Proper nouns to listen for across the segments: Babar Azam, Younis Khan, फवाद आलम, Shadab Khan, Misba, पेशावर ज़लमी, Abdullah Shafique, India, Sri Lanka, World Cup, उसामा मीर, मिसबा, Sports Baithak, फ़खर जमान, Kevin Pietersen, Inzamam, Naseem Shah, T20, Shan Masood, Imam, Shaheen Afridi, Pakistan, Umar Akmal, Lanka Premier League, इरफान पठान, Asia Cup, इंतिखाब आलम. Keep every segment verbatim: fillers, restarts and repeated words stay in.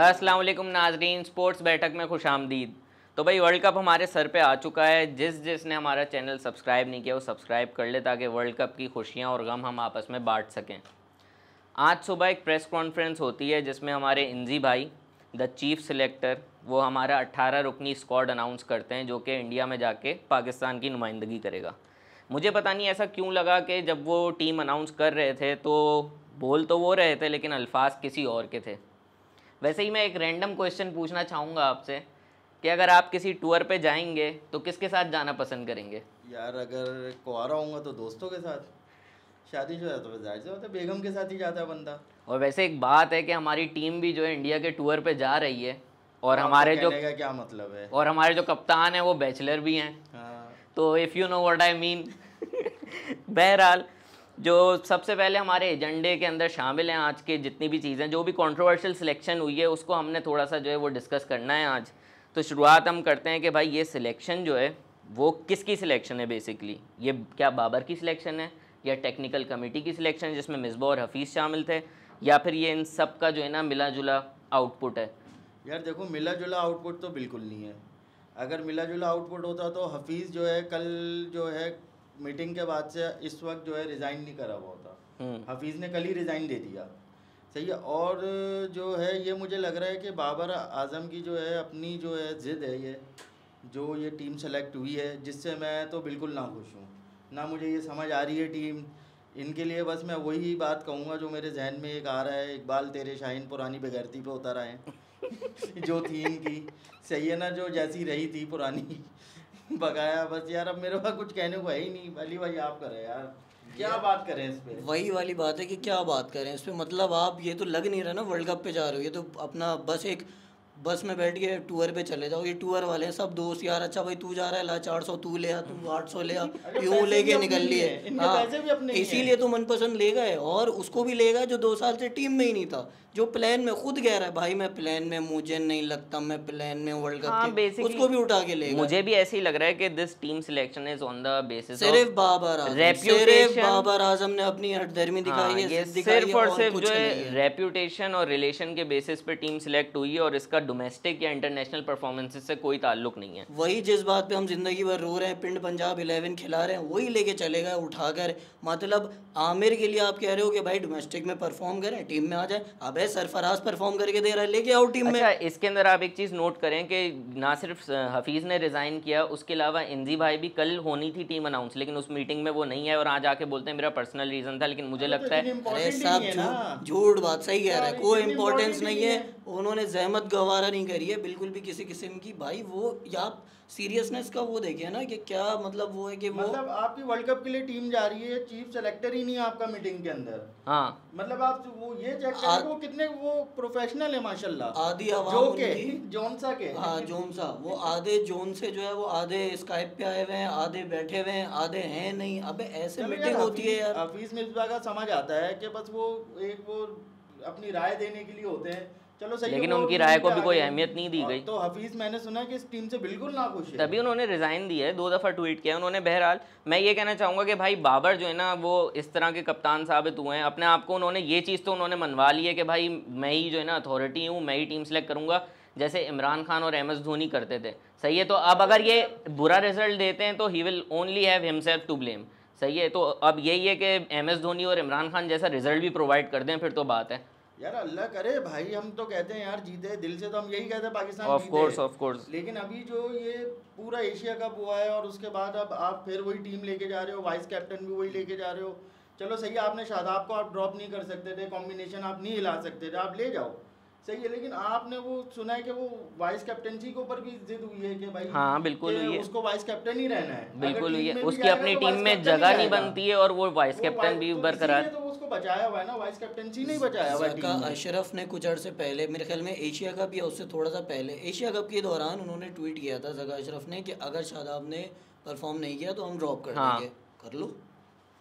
अस्सलाम वालेकुम नाजरीन, स्पोर्ट्स बैठक में खुश आमदीद। तो भाई वर्ल्ड कप हमारे सर पे आ चुका है। जिस जिसने हमारा चैनल सब्सक्राइब नहीं किया वो सब्सक्राइब कर ले ताकि वर्ल्ड कप की खुशियां और गम हम आपस में बांट सकें। आज सुबह एक प्रेस कॉन्फ्रेंस होती है जिसमें हमारे इंजी भाई द चीफ सिलेक्टर वो हमारा अट्ठारह रुकनी स्क्वाड अनाउंस करते हैं जो कि इंडिया में जाके पाकिस्तान की नुमाइंदगी करेगा। मुझे पता नहीं ऐसा क्यों लगा कि जब वो टीम अनाउंस कर रहे थे तो बोल तो वो रहे थे लेकिन अल्फाज किसी और के थे। वैसे ही मैं एक रैंडम क्वेश्चन पूछना चाहूँगा आपसे कि अगर आप किसी टूर पे जाएंगे तो किसके साथ जाना पसंद करेंगे? यार अगर कुआरा होऊंगा तो दोस्तों के साथ, शादी जो है तो जाहिर होता है बेगम के साथ ही जाता है बंदा। और वैसे एक बात है कि हमारी टीम भी जो है इंडिया के टूर पे जा रही है और हमारे जो क्या मतलब है और हमारे जो कप्तान हैं वो बैचलर भी हैं। हाँ। तो if you know what I mean. बहरहाल जो सबसे पहले हमारे एजेंडे के अंदर शामिल हैं आज के जितनी भी चीज़ें, जो भी कंट्रोवर्शियल सिलेक्शन हुई है उसको हमने थोड़ा सा जो है वो डिस्कस करना है आज। तो शुरुआत हम करते हैं कि भाई ये सिलेक्शन जो है वो किसकी सिलेक्शन है बेसिकली? ये क्या बाबर की सिलेक्शन है या टेक्निकल कमेटी की सिलेक्शन है जिसमें मिसबा और हफीज़ शामिल थे, या फिर ये इन सब का जो है ना मिला जुला आउटपुट है? यार देखो मिला जुला आउटपुट तो बिल्कुल नहीं है। अगर मिला जुला आउटपुट होता तो हफीज़ जो है कल जो है मीटिंग के बाद से इस वक्त जो है रिज़ाइन नहीं करा हुआ होता। हफीज़ ने कल ही रिज़ाइन दे दिया, सही है। और जो है ये मुझे लग रहा है कि बाबर आजम की जो है अपनी जो है ज़िद है ये जो ये टीम सेलेक्ट हुई है, जिससे मैं तो बिल्कुल ना खुश हूँ, ना मुझे ये समझ आ रही है टीम। इनके लिए बस मैं वही बात कहूँगा जो मेरे जहन में एक आ रहा है, इकबाल तेरे शाहीन पुरानी बेगैरती पे उतर आए। जो थी इनकी, सही है ना, जो जैसी रही थी पुरानी बगाया। बस यार अब मेरे पास कुछ कहने को है ही नहीं। अली भाई आप करें यार, क्या बात करें इस पर? वही वाली बात है कि क्या बात करें इस पर। मतलब आप ये तो लग नहीं रहा ना वर्ल्ड कप पे जा रहे हो, ये तो अपना बस एक बस में बैठ के टूर पे चले जाओ। ये टूर वाले हैं सब दोस्त यार। अच्छा भाई तू जा रहा है, ला चार सौ तू ले आ, तू आठ सौ ले आ, यूँ लेके निकल लिए। इसीलिए तो मनपसंद ले गए और उसको भी ले गए जो दो साल से टीम में ही नहीं था, जो प्लान में खुद कह रहा है भाई मैं प्लान में, मुझे नहीं लगता मैं प्लान में वर्ल्ड कप, उसको भी उठा के ले गए। मुझे भी ऐसे ही लग रहा है कि this team selection is on the basis सिर्फ बाबर आजम, सिर्फ बाबर आजम ने अपनी हठधर्मी दिखाई है, सिर्फ और सिर्फ जो है रेप्यूटेशन और रिलेशन के बेसिस पे टीम सिलेक्ट हुई है और इसका डोमेस्टिक या इंटरनेशनल परफॉर्मेंसेस से कोई ताल्लुक नहीं है। वही जिस बात पे हम जिंदगी भर रो रहे हैं, पिंड पंजाब इलेवन खिला रहे हैं, वही लेके चले गए उठाकर। मतलब आमिर के लिए आप कह रहे हो कि भाई डोमेस्टिक में परफॉर्म करें, टीम में आ जाए। अब सरफराज परफॉर्म करके दे रहा है, लेके आओ टीम में। अच्छा इसके अंदर आप एक चीज़ नोट करें कि ना सिर्फ हफीज़ ने रिज़ाइन किया, उसके अलावा इंजी भाई भी, कल होनी थी टीम अनाउंस लेकिन उस मीटिंग में वो नहीं है और आज आके बोलते हैं मेरा पर्सनल रीज़न था। लेकिन मुझे लगता है झूठ बात, सही कह रहा है, कोई इम्पोर्टेंस नहीं है। उन्होंने जहमत गवारा नहीं करी है बिल्कुल भी किसी किस्म की। भाई वो आप सीरियसनेस का वो देखिए ना कि क्या मतलब वो है कि वो मतलब आपकी वर्ल्ड कप के लिए टीम जा रही है, चीफ सेलेक्टर ही नहीं है आपका मीटिंग के अंदर। हाँ मतलब आप वो ये चेक करें आ... वो कितने वो प्रोफेशनल है माशाल्लाह। आधी जो के जोनसा के हाँ जोनसा वो आधे जोन से जो है वो आधे स्काइप पे आए हुए हैं, आधे बैठे हुए हैं, आधे हैं नहीं। अबे ऐसे मीटिंग होती है यार। हफीज मिस्बा का समझ आता है कि बस वो एक वो अपनी राय देने के लिए होते हैं, चलो सही, लेकिन उनकी राय को भी कोई अहमियत नहीं दी गई। तो हफीज़ मैंने सुना कि इस टीम से बिल्कुल ना खुश है, तभी उन्होंने रिज़ाइन दिया है, दो दफ़ा ट्वीट किया है उन्होंने। बहरहाल मैं ये कहना चाहूँगा कि भाई बाबर जो है ना वो इस तरह के कप्तान साबित हुए हैं अपने आप को। उन्होंने ये चीज़ तो उन्होंने मनवा ली है कि भाई मैं ही जो है ना अथॉरिटी हूँ, मैं ही टीम सेलेक्ट करूँगा, जैसे इमरान खान और एम एस धोनी करते थे, सही है। तो अब अगर ये बुरा रिजल्ट देते हैं तो he will only have himself to blame, सही है। तो अब यही है कि एम एस धोनी और इमरान खान जैसा रिजल्ट भी प्रोवाइड कर दें फिर तो बात है। यार अल्लाह करे भाई, हम तो कहते हैं यार जीते, दिल से तो हम यही कहते हैं पाकिस्तान जीते, ऑफ कोर्स ऑफ कोर्स। लेकिन अभी जो ये पूरा एशिया कप हुआ है और उसके बाद अब आप फिर वही टीम लेके जा रहे हो, वाइस कैप्टन भी वही लेके जा रहे हो। चलो सही है, आपने शादाब को आप ड्रॉप नहीं कर सकते थे, कॉम्बिनेशन आप नहीं हिला सकते थे, आप ले जाओ, सही है। लेकिन आपने वो सुना है कि वो वाइस कैप्टनसी के ऊपर भी जिद हुई है कि भाई हाँ बिल्कुल हुई है, उसको वाइस कैप्टन ही रहना है, बिल्कुल हुई है, उसकी अपनी टीम में जगह नहीं बनती है और वो वाइस कैप्टन भी बरकरार। तो उसको बचाया हुआ है ना, वाइस कैप्टनसी नहीं बचाया हुआ है। अशरफ ने कुछ अर्से पहले मेरे ख्याल में एशिया कप या उससे थोड़ा सा पहले एशिया कप के दौरान उन्होंने ट्वीट किया था जगह अशरफ ने कि अगर शादाब ने परफॉर्म नहीं किया तो हम ड्रॉप कर देंगे, कर लो,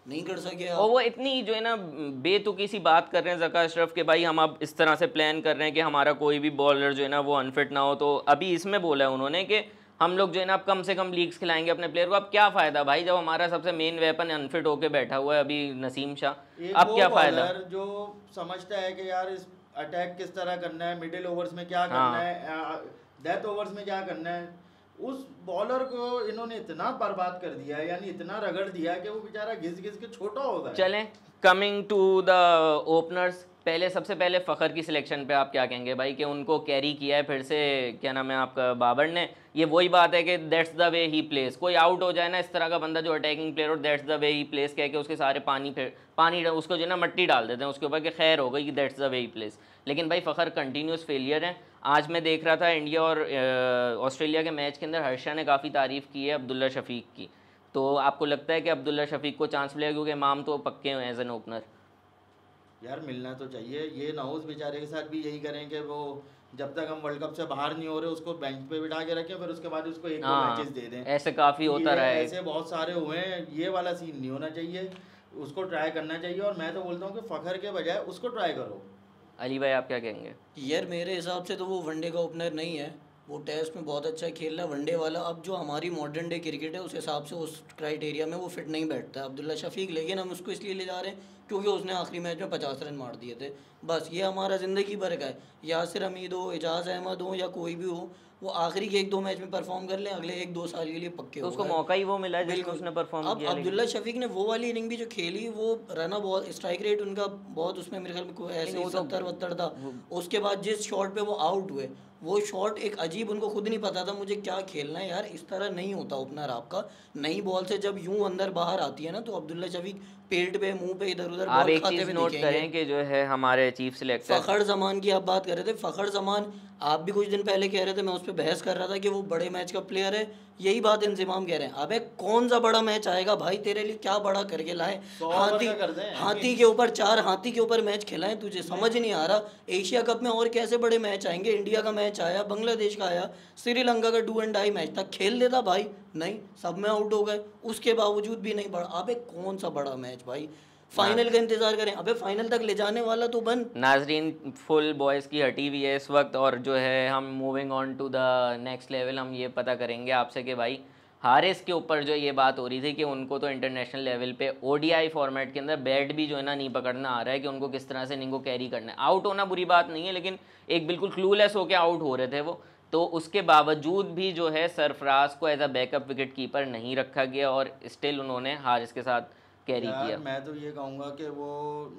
नहीं कर सके। और वो इतनी जो है ना बेतुकी सी बात कर रहे हैं ज़का अशरफ के भाई हम अब इस तरह से प्लान कर रहे हैं कि हमारा कोई भी बॉलर जो है ना वो अनफिट ना हो। तो अभी इसमें बोला है उन्होंने कि हम लोग जो है ना अब कम से कम लीग्स खिलाएंगे अपने प्लेयर को। अब क्या फ़ायदा भाई जब हमारा सबसे मेन वेपन अनफिट होके बैठा हुआ है अभी नसीम शाह, अब क्या फ़ायदा? जो समझता है कि यार इस अटैक किस तरह करना है, मिडिल ओवर्स में क्या करना है, डेथ ओवर्स में क्या करना है, उस बॉलर को इन्होंने इतना बर्बाद कर दिया है, यानी इतना रगड़ दिया कि वो बेचारा घिस घिस के छोटा हो गया। चलें कमिंग टू द ओपनर्स, पहले सबसे पहले फ़खर की सिलेक्शन पे आप क्या कहेंगे भाई कि उनको कैरी किया है फिर से, क्या नाम है आपका, बाबर ने। ये वही बात है कि that's the way he plays, कोई आउट हो जाए ना इस तरह का बंदा जो अटैकिंग प्लेयर, और that's the way he plays कह के उसके सारे पानी फिर पानी उसको जो है ना मट्टी डाल देते हैं उसके ऊपर कि खैर हो गई कि that's the way he plays. लेकिन भाई फ़खर कंटिन्यूस फेलियर हैं। आज मैं देख रहा था इंडिया और ऑस्ट्रेलिया के मैच के अंदर हर्षा ने काफ़ी तारीफ़ की है अब्दुल्ला शफीक की, तो आपको लगता है कि अब्दुल्ला शफीक को चांस मिलेगा क्योंकि इमाम तो पक्के हुए हैं एज एन ओपनर? यार मिलना तो चाहिए, ये नाउस बेचारे के साथ भी यही करें कि वो जब तक हम वर्ल्ड कप से बाहर नहीं हो रहे उसको बेंच पे बिठा के रखें, फिर उसके बाद उसको एक दो मैचेस दे दें। ऐसे काफ़ी होता रहा है, ऐसे बहुत सारे हुए हैं, ये वाला सीन नहीं होना चाहिए, उसको ट्राई करना चाहिए। और मैं तो बोलता हूँ कि फ़खर के बजाय उसको ट्राई करो। अली भाई आप क्या कहेंगे? यार मेरे हिसाब से तो वो वनडे का ओपनर नहीं है, वो टेस्ट में बहुत अच्छा खेल रहा है वनडे वाला। अब जो हमारी मॉडर्न डे क्रिकेट है उस हिसाब से उस क्राइटेरिया में वो फिट नहीं बैठता है अब्दुल्ला शफीक, लेकिन हम उसको इसलिए ले जा रहे हैं क्योंकि उसने आखिरी मैच में पचास रन मार दिए थे। बस ये हमारा ज़िंदगी भर का है, यासिर हमीद हो, एजाज अहमद हो या कोई भी हो, वो आखिरी के एक दो मैच में परफॉर्म कर लें, अगले एक दो साल के लिए पक्के हो। तो उसको मौका ही वो मिला है जिसको उसने परफॉर्म किया। अब अब्दुल्ला शफीक ने वो वाली इनिंग भी जो खेली, वो रना बहुत, स्ट्राइक रेट उनका बहुत उसमें मेरे ख्याल में ऐसे ही सत्तर वत्तर था। उसके बाद जिस शॉट पे वो आउट हुए, वो शॉट एक अजीब, उनको खुद नहीं पता था मुझे क्या खेलना है। यार इस तरह नहीं होता ओपनर आपका, नई बॉल से जब यूं अंदर बाहर आती है ना तो अब्दुल्ला शफीक पेट पे मुंह पे इधर उधर बॉल खाते हुए नोट करें कि जो है हमारे चीफ सिलेक्टर फ़खर जमान की आप बात कर रहे थे। फ़खर जमान आप भी कुछ दिन पहले कह रहे थे, मैं उस पर बहस कर रहा था कि वो बड़े मैच का प्लेयर है, यही बात इंजमाम कह रहे हैं। अबे कौन सा बड़ा मैच आएगा भाई, तेरे लिए क्या बड़ा करके लाए, हाथी हाथी के ऊपर चार हाथी के ऊपर मैच खिलाएं, तुझे समझ नहीं आ रहा। एशिया कप में और कैसे बड़े मैच आएंगे, इंडिया का मैच आया, बांग्लादेश का आया, श्रीलंका का डू एंड डाई मैच था, खेल देता भाई, नहीं सब में आउट हो गए, उसके बावजूद भी नहीं बढ़ा। अबे कौन सा बड़ा मैच भाई, फाइनल का इंतजार करें, अबे फाइनल तक ले जाने वाला तो बन। नाजरीन फुल बॉयज़ की हटी हुई है इस वक्त, और जो है हम moving on to the next level, हम ये पता करेंगे आपसे कि भाई हारिस के ऊपर जो ये बात हो रही थी कि उनको तो इंटरनेशनल लेवल पे ओडीआई फॉर्मेट के अंदर बैट भी जो है ना नहीं पकड़ना आ रहा है कि उनको किस तरह से इनको कैरी करना है। आउट होना बुरी बात नहीं है, लेकिन एक बिल्कुल क्लूलेस होकर आउट हो रहे थे वो, तो उसके बावजूद भी जो है सरफराज को as a backup wicket keeper नहीं रखा गया और स्टिल उन्होंने हारिस के साथ कैरी किया। मैं तो ये कहूँगा कि वो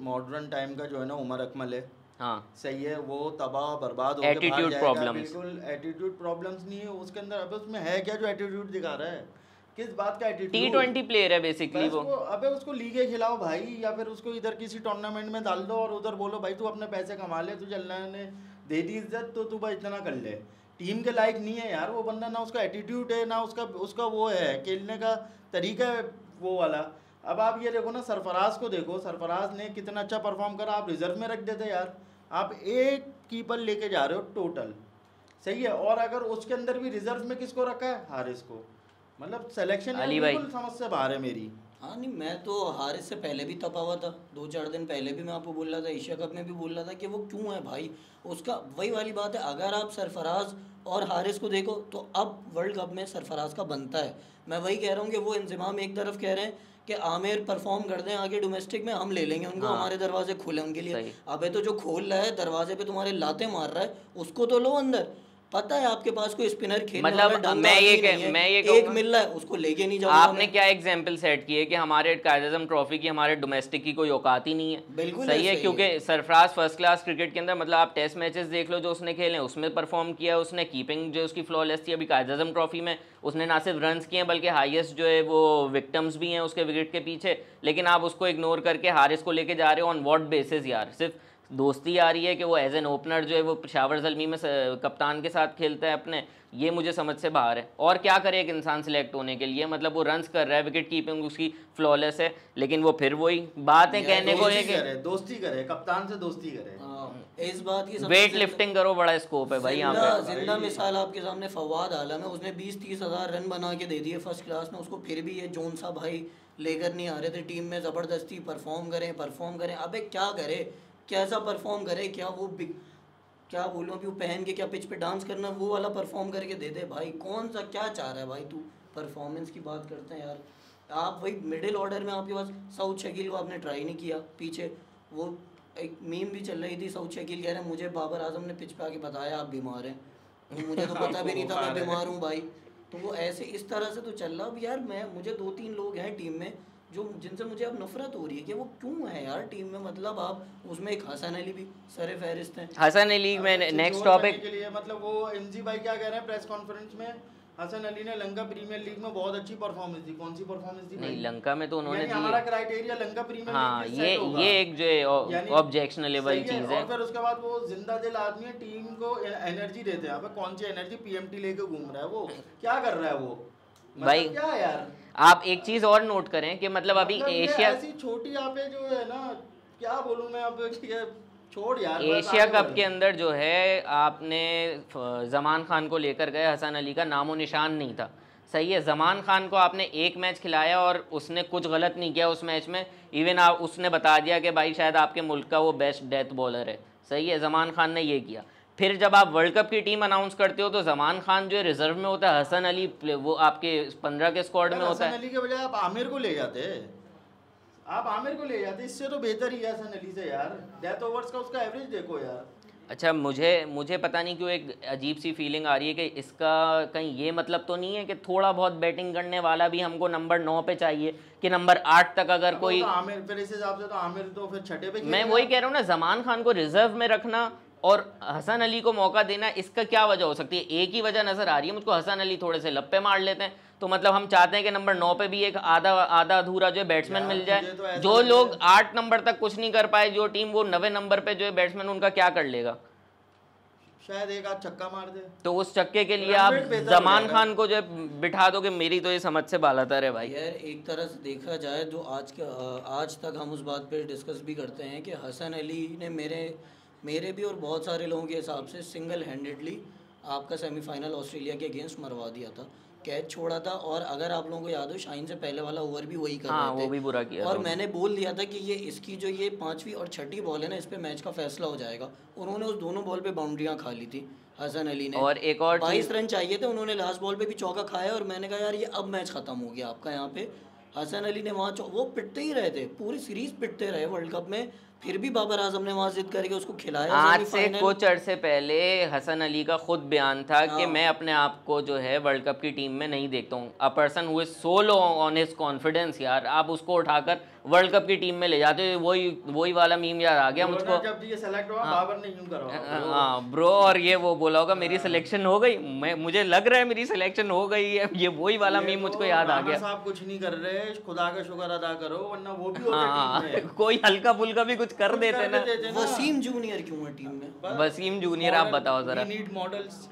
मॉडर्न टाइम का जो है ना उमर अकमल है, हाँ सही है, वो तबाह बर्बाद होकर भाग जाएगा, बिल्कुल एटीट्यूड प्रॉब्लम्स नहीं है उसके अंदर। अब उसमें है क्या जो एटीट्यूड दिखा रहा है, किस बात का एटीट्यूड? टी ट्वेंटी प्लेयर है बेसिकली वो। अबे उसको लीगे खिलाओ भाई, या फिर उसको इधर किसी टूर्नामेंट में डाल दो और उधर बोलो भाई तू अपने पैसे कमा ले, तुझे अल्लाह ने दे दी इज्जत तो तू भाई इतना कर ले। टीम के लायक नहीं है यार वो बंदा, ना उसका एटीट्यूड है ना उसका उसका वो है खेलने का तरीका है वो वाला। अब आप ये देखो ना सरफराज को देखो, सरफराज ने कितना अच्छा परफॉर्म करा, आप रिजर्व में रख देते यार, आप एक कीपर लेके जा रहे हो टोटल, सही है। और अगर उसके अंदर भी रिजर्व में किसको रखा है, हारिस को, मतलब सिलेक्शन बिल्कुल समझ से बाहर है मेरी। हाँ नहीं, मैं तो हारिस से पहले भी तपा हुआ था, दो चार दिन पहले भी मैं आपको बोल रहा था, एशिया कप में भी बोल रहा था कि वो क्यों है भाई, उसका वही वाली बात है। अगर आप सरफराज और हारिस को देखो तो अब वर्ल्ड कप में सरफराज का बनता है, मैं वही कह रहा हूँ कि वो इंजमाम एक तरफ कह रहे हैं कि आमिर परफॉर्म कर दें आगे डोमेस्टिक में, हम ले लेंगे उनको, हाँ। हमारे दरवाजे खुले उनके लिए। अबे तो जो खोल रहा है दरवाजे पे तुम्हारे लाते मार रहा है उसको तो लो अंदर, पता है आपके पास कोई स्पिनर खेलने वाला ढंग मैं ये मैं ये एक मिल रहा है उसको लेके नहीं जाऊंगा। आपने क्या एग्जांपल सेट किए कि हमारे कायदम ट्रॉफी की हमारे डोमेस्टिक की कोई औकात ही नहीं है, बिल्कुल सही है, क्योंकि सरफराज फर्स्ट क्लास क्रिकेट के अंदर, मतलब आप टेस्ट मैचेस देख लो जो उसने खेले उसमें परफॉर्म किया है, उसने कीपिंग जो उसकी फ्लॉलेस थी, अभी कायदम ट्रॉफी में उसने ना सिर्फ रन किए हैं बल्कि हाईएस्ट जो है वो विक्टिम्स भी हैं उसके विकेट के पीछे। लेकिन आप उसको इग्नोर करके हारिस को लेके जा रहे हो, ऑन व्हाट बेसिस यार? सिर्फ दोस्ती आ रही है कि वो एज एन ओपनर जो है वो पेशावर ज़लमी में कप्तान के साथ खेलता है अपने, ये मुझे समझ से बाहर है। और क्या करे एक इंसान सिलेक्ट होने के लिए, मतलब वो रन्स कर रहा है, विकेट कीपिंग उसकी फ्लॉलेस है, लेकिन वो फिर वही बातें कहने को है कि दोस्ती करे, कप्तान से दोस्ती करे, इस बात की वेट लिफ्टिंग करो, बड़ा स्कोप है भाई यहाँ पे। जिंदा मिसाल आपके सामने फवाद आलम है, उसने बीस तीस हज़ार रन बना के दे दिए फर्स्ट क्लास में, उसको फिर भी ये जोन सा भाई लेकर नहीं आ रहे थे टीम में, ज़बरदस्ती परफॉर्म करें परफॉर्म करें। अबे क्या करे, कैसा परफॉर्म करे, क्या वो बिग क्या बोलूँ अभी, वो पहन के क्या पिच पे डांस करना, वो वाला परफॉर्म करके दे दे भाई, कौन सा क्या चाह रहा है भाई तू? परफॉर्मेंस की बात करते हैं यार, आप वही मिडिल ऑर्डर में आपके पास सऊद शकील को आपने ट्राई नहीं किया, पीछे वो एक मीम भी चल रही थी, सऊद शकील कह रहे हैं मुझे बाबर आजम ने पिच पे आके बताया आप बीमार हैं, मुझे तो पता भी नहीं था मैं बीमार हूँ भाई। तो वो ऐसे इस तरह से तो चल रहा। अब यार मैं मुझे दो तीन लोग हैं टीम में जो जिनसे मुझे अब नफरत हो रही है कि वो क्यों है यार टीम में, मतलब आप उसमें एक हसन अली भी सरे फहरिस्त हैं। हसन अली में नेक्स्ट टॉपिक के लिए मतलब वो एमजी भाई क्या कह रहे हैं प्रेस कॉन्फ्रेंस में, हसन अली ने लंका प्रीमियर लीग में बहुत अच्छी परफॉर्मेंस दी। कौन सी परफॉर्मेंस दी? नहीं लंका में तो उन्होंने दी। हमारा क्राइटेरिया लंका प्रीमियर लीग ये ये एक जो ऑब्जेक्शनेबल चीज है। और फिर उसके बाद वो जिंदा दिल आदमी है, टीम को एनर्जी देते हैं। अब कौन सी एनर्जी? पीएमटी लेके घूम रहा है, वो क्या कर रहा है वो भाई, क्या यार। आप एक चीज और नोट करें कि मतलब अभी एशिया ऐसी छोटी यहाँ पे जो है ना, क्या बोलूं मैं अब, छोड़ यार। एशिया कप के अंदर जो है आपने जमान खान को लेकर गए, हसन अली का नामो निशान नहीं था। सही है, जमान खान को आपने एक मैच खिलाया और उसने कुछ गलत नहीं किया उस मैच में। इवन आप उसने बता दिया कि भाई शायद आपके मुल्क का वो बेस्ट डेथ बॉलर है। सही है, जमान खान ने ये किया। फिर जब आप वर्ल्ड कप की टीम अनाउंस करते हो तो जमान खान जो है रिजर्व में होता है, हसन अली वो आपके पंद्रह के स्क्वाड में होता है। हसन अली के बजाय आप आमिर को ले जाते, आप आमिर को ले जाते, इससे तो बेहतर ही है हसन अली से यार। डेथ ओवर्स का उसका एवरेज देखो यार। अच्छा, मुझे मुझे पता नहीं क्यों एक अजीब सी फीलिंग आ रही है कि इसका कहीं ये मतलब तो नहीं है कि थोड़ा बहुत बैटिंग करने वाला भी हमको नंबर नौ पे चाहिए कि नंबर आठ तक अगर कोई तो आमिर, फिर इस हिसाब से तो आमिर तो फिर छठे पे। मैं वही कह रहा हूँ ना, जमान खान को रिजर्व में रखना और हसन अली को मौका देना, इसका क्या वजह हो सकती है? एक ही वजह नज़र आ रही है मुझको, हसन अली थोड़े से लपे मार लेते हैं। तो मतलब हम चाहते हैं कि नंबर नौ पे भी एक आधा आधा अधूरा जो है बैट्समैन मिल जाए। तो जो लोग आठ नंबर तक कुछ नहीं कर पाए जो टीम, वो नवे नंबर पे जो है बैट्समैन उनका क्या कर लेगा? शायद एक आध छक्का मार दे। तो उस छक्के के लिए आप जमान खान को जो है बिठा दो, कि मेरी तो ये समझ से बालातर है भाई। यार एक तरह से देखा जाए जो आज के आज तक हम उस बात पर डिस्कस भी करते हैं कि हसन अली ने मेरे मेरे भी और बहुत सारे लोगों के हिसाब से सिंगल हैंडेडली आपका सेमीफाइनल ऑस्ट्रेलिया के अगेंस्ट मरवा दिया था, कैच छोड़ा था। और अगर आप लोगों को याद हो, शाहीन से पहले वाला ओवर भी वही कर रहे थे। हाँ, वो भी बुरा किया। और मैंने बोल दिया था कि ये इसकी जो ये पांचवी और छठी बॉल है ना, इस पे मैच का फैसला हो जाएगा। उन्होंने उस दोनों बॉल पे बाउंड्रियां खा ली थी हसन अली ने, और एक और बाईस रन चाहिए थे। उन्होंने लास्ट बॉल पे भी चौका खाया और मैंने कहा यार ये अब मैच खत्म हो गया आपका। यहाँ पे हसन अली ने वहाँ वो पिटते ही रहे थे, पूरी सीरीज पिटते रहे वर्ल्ड कप में, फिर भी बाबर आजम ने वहाँ जिद करके उसको खिलाया। आज से कुछ अरसे पहले हसन अली का खुद बयान था कि मैं अपने आप को जो है वर्ल्ड कप की टीम में नहीं देखता हूँ। A person who so low on his confidence, यार आप उसको उठाकर वर्ल्ड कप की टीम में ले जाते हो। वही वही वाला मीम यार आ गया मुझको, जब ये सेलेक्ट हुआ बाबर ने यूं करवाया। हाँ ब्रो, और ये वो बोला होगा मेरी सिलेक्शन हो गई, मैं मुझे लग रहा है मेरी सिलेक्शन हो गई है। ये वही वाला मीम मुझको याद आ गया। साहब कुछ नहीं कर रहे, खुदा का शुक्र अदा करो, वरना वो भी होते टीम में। कोई हल्का फुल्का भी कुछ कर देते ना। वसीम जूनियर क्यों है टीम में? वसीम जूनियर आप बताओ जरा, नीड मॉडल्स।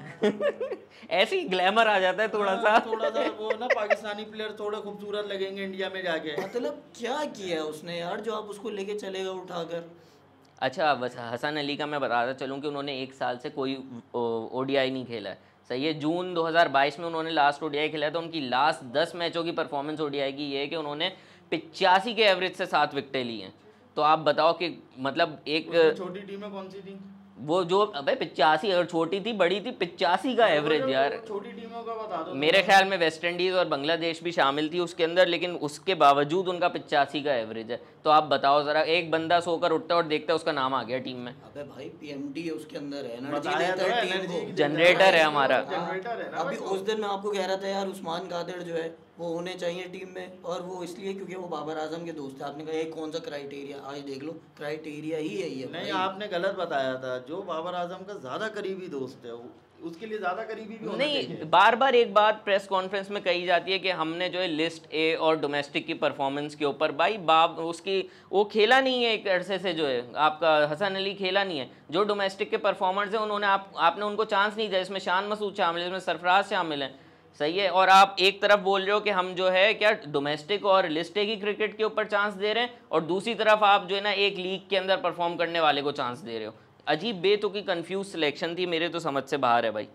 ऐसे ही ग्लैमर आ जाता है थोड़ा सा, थोड़ा सा वो ना पाकिस्तानी प्लेयर थोड़े खूबसूरत लगेंगे इंडिया में जाके। मतलब क्या किया उसने यार जो आप उसको लेके चलेगा उठाकर। अच्छा, बस हसन अली का मैं बताता चलूँ कि उन्होंने एक साल से कोई ओडीआई नहीं खेला है। सही है, जून दो हज़ार बाईस में उन्होंने लास्ट ओडीआई खेला है, तो उनकी लास्ट दस मैचों की परफॉर्मेंस ओडीआई की ये है कि उन्होंने पिचासी के एवरेज से सात विकटें ली हैं। तो आप बताओ कि मतलब एक छोटी टीम है, कौन सी टीम वो जो भाई पिचासी, अगर छोटी थी बड़ी थी, पिचासी का एवरेज यार। छोटी टीमों का बता दो, मेरे ख्याल में वेस्ट इंडीज़ और बांग्लादेश भी शामिल थी उसके अंदर, लेकिन उसके बावजूद उनका पिचासी का एवरेज है। तो आप बताओ ज़रा, एक बंदा सोकर उठता है और देखता है उसका नाम आ गया टीम में। अबे भाई पीएमटी उसके अंदर है, एनर्जी जनरेटर है हमारा। अभी उस दिन मैं आपको कह रहा था यार उस्मान कादिर जो है वो होने चाहिए टीम में, और वो इसलिए क्योंकि वो बाबर आजम के दोस्त है। आपने कहा ये कौन सा क्राइटेरिया? आज देख लो क्राइटेरिया ही यही है। नहीं, आपने गलत बताया था, जो बाबर आजम का ज़्यादा करीबी दोस्त है उसके लिए ज़्यादा करीबी भी होना चाहिए। नहीं, बार बार एक बात प्रेस कॉन्फ्रेंस में कही जाती है कि हमने जो है लिस्ट ए और डोमेस्टिक की परफॉर्मेंस के ऊपर, भाई बाब उसकी वो खेला नहीं है एक अरसे से, जो है आपका हसन अली खेला नहीं है। जो डोमेस्टिक के परफॉर्मर्स हैं उन्होंने आप आपने उनको चांस नहीं दिया। इसमें शान मसूद शामिल है, इसमें सरफराज शामिल हैं। सही है, और आप एक तरफ बोल रहे हो कि हम जो है क्या डोमेस्टिक और लिस्ट ए की क्रिकेट के ऊपर चांस दे रहे हैं, और दूसरी तरफ आप जो है ना एक लीग के अंदर परफॉर्म करने वाले को चांस दे रहे हो। अजीब बेतुकी कंफ्यूज सिलेक्शन थी, मेरे तो समझ से बाहर है भाई।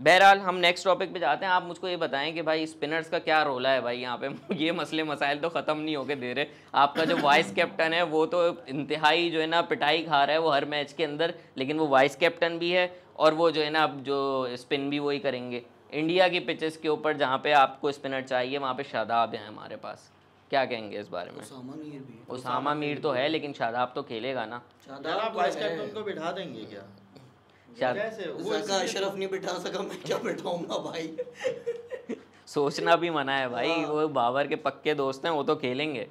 बहरहाल हम नेक्स्ट टॉपिक पे जाते हैं। आप मुझको ये बताएं कि भाई स्पिनर्स का क्या रोला है भाई यहाँ पे? ये मसले मसाइल तो ख़त्म नहीं होके दे रहे। आपका जो वाइस कैप्टन है वो तो इंतहाई जो है ना पिटाई खा रहा है वो हर मैच के अंदर, लेकिन वो वाइस कैप्टन भी है और वो जो है ना अब जो स्पिन भी वही करेंगे। इंडिया की पिचेस के ऊपर जहाँ पे आपको स्पिनर चाहिए वहाँ पे शादाब हैं हमारे पास, क्या कहेंगे इस बारे में? उसामा मीर भी है। उसामा मीर तो है लेकिन शादाब तो खेलेगा ना। शादाब वाइस कैप्टन को बिठा देंगे क्या? अशरफ नहीं बिठा सका, मैं क्या बिठाऊंगा भाई। सोचना भी मना है भाई, वो बाबर के पक्के दोस्त हैं, वो तो खेलेंगे।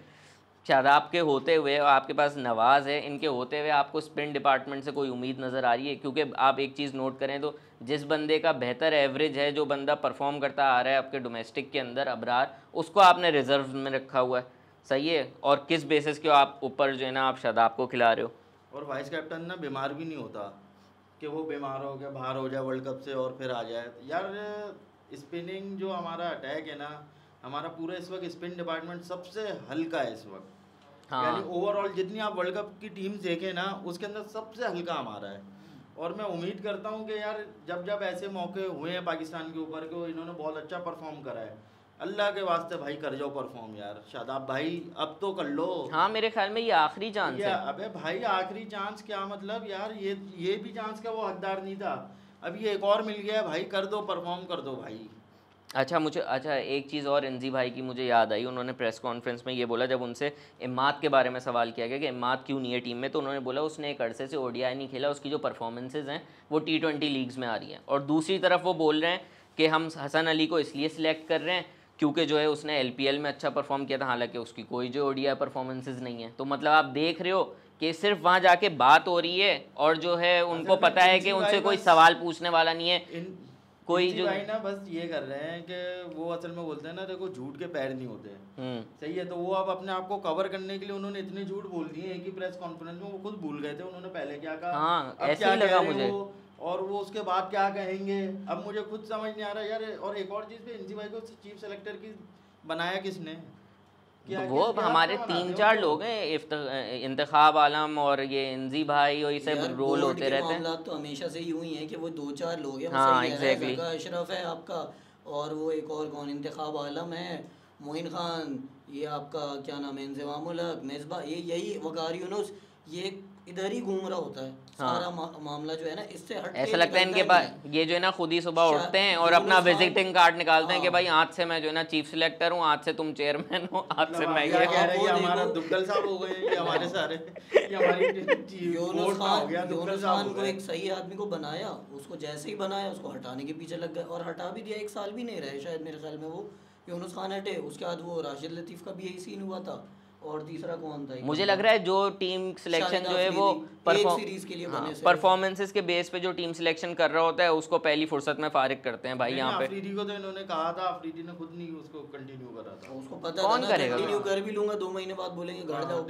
शादाब के होते हुए आपके पास नवाज़ है, इनके होते हुए आपको स्पिन डिपार्टमेंट से कोई उम्मीद नज़र आ रही है? क्योंकि आप एक चीज़ नोट करें तो जिस बंदे का बेहतर एवरेज है, जो बंदा परफॉर्म करता आ रहा है आपके डोमेस्टिक के अंदर, अबरार, उसको आपने रिजर्व में रखा हुआ है, सही है। और किस बेसिस के आप ऊपर जो है ना आप शादाब को खिला रहे हो? और वाइस कैप्टन ना बीमार भी नहीं होता कि वो बीमार हो गया, बाहर हो जाए वर्ल्ड कप से और फिर आ जाए। यार स्पिनिंग जो हमारा अटैक है ना, हमारा पूरा इस वक्त स्पिन डिपार्टमेंट सबसे हल्का है इस वक्त। हाँ। यानी ओवरऑल जितनी आप वर्ल्ड कप की टीम्स देखें ना, उसके अंदर सबसे हल्का हमारा है। और मैं उम्मीद करता हूँ कि यार जब जब ऐसे मौके हुए हैं पाकिस्तान के ऊपर कि इन्होंने बहुत अच्छा परफॉर्म करा है, अल्लाह के वास्ते भाई कर जाओ परफॉर्म यार, शादाब भाई अब तो कर लो। हाँ, मेरे ख्याल में ये आखिरी चांस है। अबे भाई आखिरी चांस क्या मतलब यार, ये ये भी चांस का वो हकदार नहीं था, अब ये एक और मिल गया है भाई, कर दो परफॉर्म कर दो भाई। अच्छा मुझे अच्छा एक चीज़ और इंजी भाई की मुझे याद आई, उन्होंने प्रेस कॉन्फ्रेंस में ये बोला जब उनसे इमाद के बारे में सवाल किया गया कि इमाद क्यों नहीं है टीम में, तो उन्होंने बोला उसने एक अरसे से ओडीआई नहीं खेला, उसकी जो परफॉर्मेंसेज हैं वो टी ट्वेंटी लीग्स में आ रही हैं। और दूसरी तरफ वो बोल रहे हैं कि हम हसन अली को इसलिए सिलेक्ट कर रहे हैं क्योंकि जो है उसने एल पी एल में अच्छा परफॉर्म किया था, हालांकि उसकी कोई जो ओडीआई परफॉर्मेंसेज नहीं है। तो मतलब आप देख रहे हो कि सिर्फ वहाँ जाके बात हो रही है और जो है उनको पता है कि उनसे कोई सवाल पूछने वाला नहीं है। कोई जो भाई ना बस ये कर रहे हैं कि वो असल में बोलते हैं ना देखो झूठ के पैर नहीं होते, सही है। तो वो अब अपने आप को कवर करने के लिए उन्होंने इतने झूठ बोल दिए कि प्रेस कॉन्फ्रेंस में वो खुद भूल गए थे उन्होंने पहले क्या कहा। हाँ, ऐसे ही लगा मुझे। और वो उसके बाद क्या कहेंगे अब मुझे खुद समझ नहीं आ रहा यार। और एक और चीज़ पे इंजी भाई को चीफ सेलेक्टर की बनाया किसने? तो वो हमारे तीन चार लोग हैं, इंतिखाब आलम और ये इंजी भाई, और ये सब रोल होते रहते हैं। तो हमेशा से यूं ही है कि वो दो चार लोग हैं। हाँ, एग्जैक्टली। अशरफ है आपका, और वो एक और कौन, इंतिखाब आलम है, मोइन खान, ये आपका क्या नाम है, इंजमाम, मिसबा, ये यही वकार यूनुस, ये इधर ही घूम रहा होता है। हाँ। सारा मा, मामला जो है ना इससे हट ऐसा लगता है इनके पास, ये जो है ना खुद ही सुबह उठते हैं और अपना विजिटिंग कार्ड निकालते हैं कि भाई आज से मैं जो है ना चीफ सिलेक्टर हूँ, आज से तुम चेयरमैन हो, आज से मैं ये हमारा दुग्गल साहब हो गए, ये हमारे सारे ये हमारी यूनुस खान को एक सही आदमी को बनाया, उसको जैसे ही बनाया उसको हटाने के पीछे लग गए और हटा भी दिया, एक साल भी नहीं रहे शायद मेरे ख्याल में वो यूनुस खान हटे। उसके बाद वो राशिद लतीफ़ का भी यही सीन हुआ था। और तीसरा कौन था? मुझे लग रहा है जो टीम सिलेक्शन जो है वो परफॉर्मेंसेस के लिए बने से परफॉर्मेंसेस के बेस पे जो टीम सिलेक्शन कर रहा होता है उसको पहली फुर्सत में फारिग करते हैं भाई। यहाँ पे अफरीदी को तो इन्होंने कहा था, अफरीदी ने खुद नहीं उसको कंटिन्यू करा था, उसको पता कौन करेगा, कंटिन्यू कर भी लूंगा दो महीने बाद बोलेंगे गाड़ जाओ,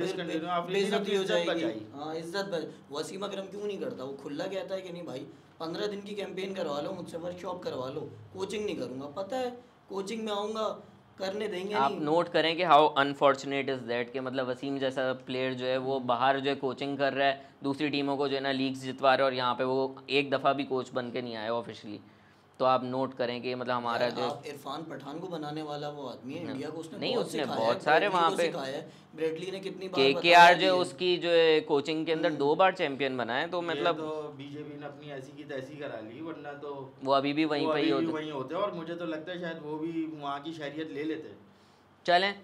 बेइज्जती हो जाएगी। हां, इज्जत। वसीम अकरम क्यों नहीं करता? वो खुला कहता है कि नहीं भाई पंद्रह दिन की कैंपेन करवा लो मुझसे, वर्कशॉप करवा लो, कोचिंग नहीं करूंगा, पता है कोचिंग में आऊंगा करने देंगे। आप नोट करें कि हाउ अनफॉर्चुनेट इज़ दैट, के मतलब वसीम जैसा प्लेयर जो है वो बाहर जो है कोचिंग कर रहा है, दूसरी टीमों को जो है ना लीग्स जितवा रहा है, और यहाँ पे वो एक दफ़ा भी कोच बन के नहीं आया ऑफिशियली। तो आप नोट करें कि मतलब हमारा जो इरफान पठान को बनाने वाला वो आदमी है इंडिया को, उसने नहीं उसने बहुत सारे वहाँ पे ब्रेडली ने कितनी बार केकेआर जो उसकी जो कोचिंग के अंदर दो बार चैंपियन बना है। तो मतलब तो बीजेपी ने अपनी ऐसी की तैसी करा ली, वरना तो वो अभी भी वहीं पर ही वहीं होते, और मुझे तो लगता है शायद वो भी वहाँ की शहरियत ले लेते। चलें,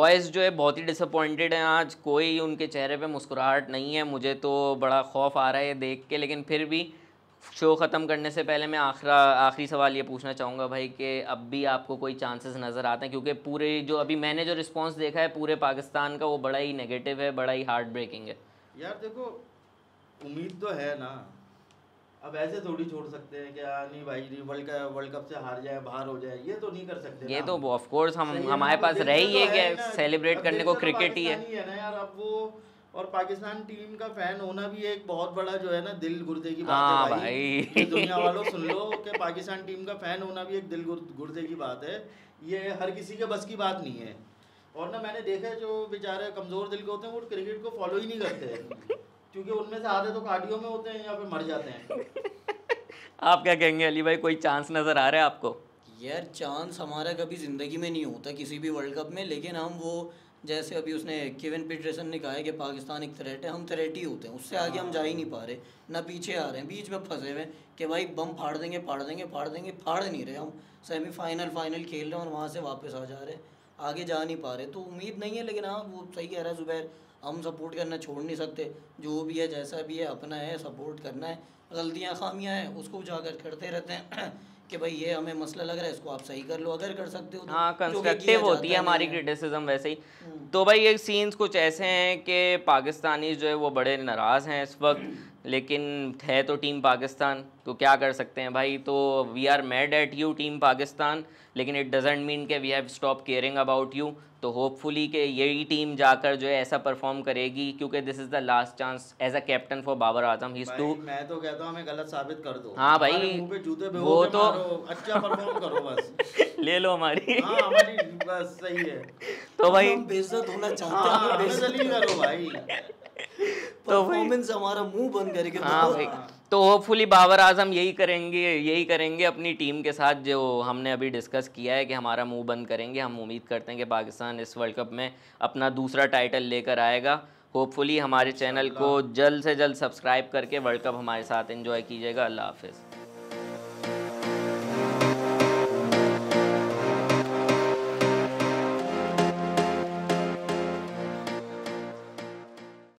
बॉयज़ जो है बहुत ही डिसअपॉइंटेड हैं आज, कोई उनके चेहरे पर मुस्कुराहट नहीं है। मुझे तो बड़ा खौफ आ रहा है देख के, लेकिन फिर भी शो ख़त्म करने से पहले मैं आखिरा आखिरी सवाल ये पूछना चाहूँगा भाई कि अब भी आपको कोई चांसेस नज़र आते हैं? क्योंकि पूरे जो अभी मैंने जो रिस्पांस देखा है पूरे पाकिस्तान का, वो बड़ा ही नेगेटिव है, बड़ा ही हार्ट ब्रेकिंग है। यार देखो उम्मीद तो है ना, अब ऐसे थोड़ी छोड़ सकते हैं क्या नहीं भाई वर्ल्ड कप वर्ल्ड कप से हार जाए बाहर हो जाए, ये तो नहीं कर सकते। ये तो ऑफ कोर्स हम हमारे पास रह ही है क्या, सेलिब्रेट करने को क्रिकेट ही है ना यार। अब वो और पाकिस्तान टीम का फैन होना भी एक बहुत बड़ा जो है ना दिल गुर्दे की बात है भाई, भाई। तो दुनिया वालों सुन लो कि पाकिस्तान टीम का फैन होना भी एक दिल गुर्दे की बात है, ये हर किसी के बस की बात नहीं है। और ना मैंने देखा जो बेचारे कमज़ोर दिल के होते हैं वो क्रिकेट को फॉलो ही नहीं करते क्योंकि उनमें से आधे तो कार्डियो में होते हैं या फिर मर जाते हैं। आप क्या कहेंगे अली भाई, कोई चांस नज़र आ रहा है आपको? यार चांस हमारा कभी ज़िंदगी में नहीं होता किसी भी वर्ल्ड कप में, लेकिन हम वो जैसे अभी उसने केविन पीटरसन ने कहा है कि पाकिस्तान एक थ्रेट है, हम थ्रेट ही होते हैं, उससे आगे हम जा ही नहीं पा रहे ना पीछे आ रहे हैं, बीच में फंसे हुए हैं कि भाई बम फाड़ देंगे फाड़ देंगे फाड़ देंगे फाड़ नहीं रहे, हम सेमीफाइनल फाइनल खेल रहे हैं और वहाँ से वापस आ जा रहे हैं। आगे जा नहीं पा रहे, तो उम्मीद नहीं है। लेकिन हाँ वो सही कह रहा है ज़ुबैर, हम सपोर्ट करना छोड़ नहीं सकते, जो भी है जैसा भी है अपना है, सपोर्ट करना है। गलतियाँ खामियाँ हैं उसको उजागर करते रहते हैं कि भाई ये हमें मसला लग रहा है, इसको आप सही कर लो अगर कर सकते हो। हाँ कंस्ट्रक्टिव होती है हमारी क्रिटिसिज्म वैसे ही। तो भाई ये सीन्स कुछ ऐसे हैं कि पाकिस्तानी जो है वो बड़े नाराज़ हैं इस वक्त, लेकिन है तो टीम पाकिस्तान, तो क्या कर सकते हैं भाई। तो we are mad at you team Pakistan, लेकिन इट डजेंट मीन के we have stop caring about you. तो होपफुली कि यही टीम जाकर जो है ऐसा परफॉर्म करेगी, क्योंकि this is the last chance as a captain for Babar Azam. His to मैं तो कहता हूँ हमें गलत साबित कर दो। हाँ भाई जूते वो तो अच्छा परफॉर्म करो बस ले लो हमारी, हाँ, हमारी बस सही है। तो भाई बेइज्जत होना चाहते हैं तो परफॉर्मेंस हमारा मुंह बंद करके। हाँ भाई, तो होपफुली बाबर आजम यही करेंगे यही करेंगे अपनी टीम के साथ, जो हमने अभी डिस्कस किया है कि हमारा मुंह बंद करेंगे। हम उम्मीद करते हैं कि पाकिस्तान इस वर्ल्ड कप में अपना दूसरा टाइटल लेकर आएगा। होपफुली हमारे चैनल को जल्द से जल्द सब्सक्राइब करके वर्ल्ड कप हमारे साथ एंजॉय कीजिएगा। अल्लाह हाफिज़।